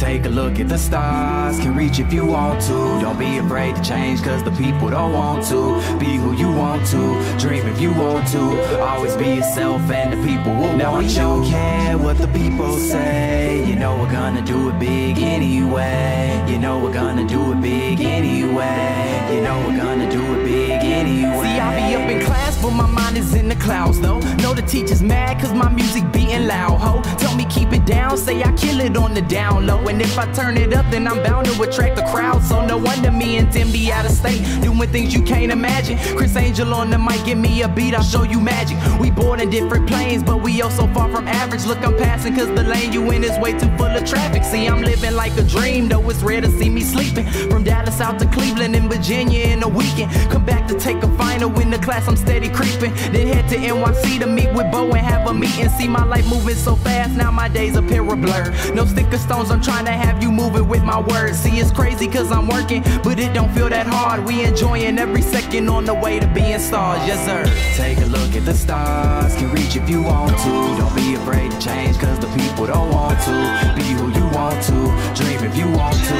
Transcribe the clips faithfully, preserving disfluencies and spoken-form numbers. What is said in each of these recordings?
Take a look at the stars, can reach if you want to. Don't be afraid to change, cause the people don't want to. Be who you want to, dream if you want to. Always be yourself and the people will now want you. Now we don't care what the people say. You know we're gonna do it big anyway. You know we're gonna do it big anyway. You know we're gonna do it big anyway. See, I'll be up in class, but my mind is in the clouds though. Know the teacher's mad cause my music beating loud, ho. Tell me keep it down, say I kill it on the down low. And if I turn it up, then I'm bound to attract the crowd. So no wonder me and Tim be out of state, doing things you can't imagine. Chris Angel on the mic, give me a beat, I'll show you magic. We born in different planes, but we also far from average. Look, I'm passing cause the lane you in is way too full of traffic. See, I'm living like a dream, though it's rare to see me sleeping. From Dallas out to Cleveland and Virginia in a weekend. Come back to take a final, in the class I'm steady creeping. Then head to N Y C to meet with Bo and have a meeting. See my life moving so fast, now my days appear a blur. No sticker stones, I'm trying to have you moving with my words. See, it's crazy cause I'm working, but it don't feel that hard. We enjoying every second on the way to being stars, yes sir. Take a look at the stars, can reach if you want to. Don't be afraid to change cause the people don't want to. Be who you want to, dream if you want to.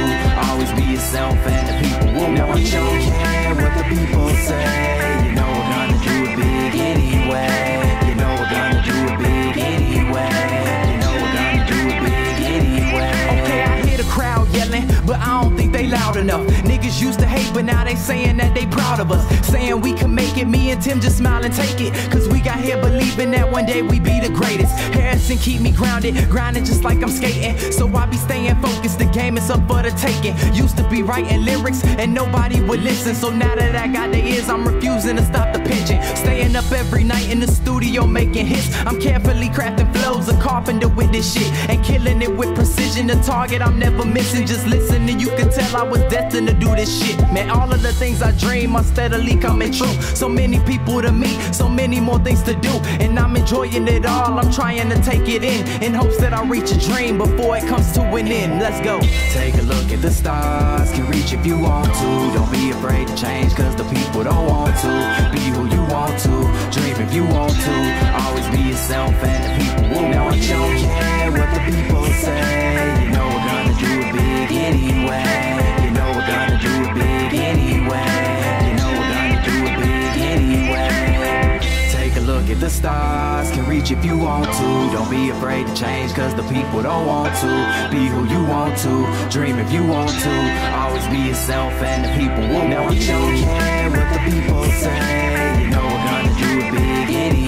Always be yourself and the people will know what you care what the people say. You know we're gonna do it big anyway. You know we're gonna do it big anyway. You know we're gonna do it big anyway. Okay, I hear the crowd yelling, but I don't think they loud enough. Niggas used to hate, but now they saying that they proud of us. Saying we can make it, me and Tim just smile and take it. Cause we got here believing that one day we be the greatest. Harrison keep me grounded, grinding just like I'm skating. So I be staying focused, the game is up for the taking. Used to be writing lyrics and nobody would listen. So now that I got the ears, I'm refusing to stop the pigeon. Staying up every night in the studio making hits. I'm carefully crafting flows, a carpenter with this shit. And killing it with precision, the target I'm never missing. Just listen and you can tell I was destined to do this shit. Man, all of the things I dream are steadily coming true. So many people to meet, so many more things to do. And I'm enjoying it all, I'm trying to take it in, in hopes that I reach a dream before it comes to an end. Let's go. Take a look at the stars, can reach if you want to. Don't be afraid to change cause the people don't want to. Be who you want to, dream if you want to. Always be yourself and the people will know what you care what the people say. You know we're gonna do it big anyway. You know we're gonna do it big anyway. You know we're gonna do it big anyway. Take a look at the stars, can reach if you want to. Don't be afraid to change cause the people don't want to. Be who you want to, dream if you want to. Always be yourself and the people will know you. Don't care what the people say. You know we're gonna do it big anyway.